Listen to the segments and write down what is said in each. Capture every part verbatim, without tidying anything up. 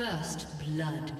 First blood.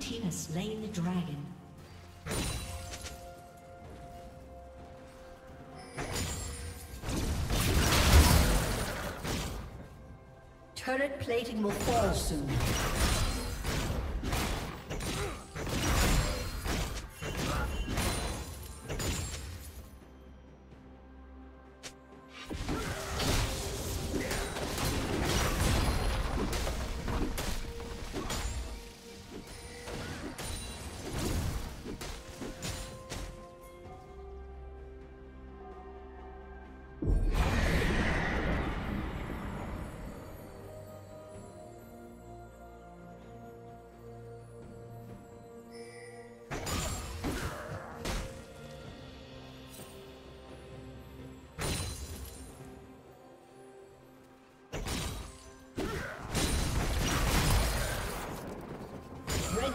team has slain the dragon. Turret plating will fall soon.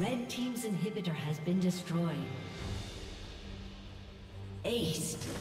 Red team's inhibitor has been destroyed. Aced.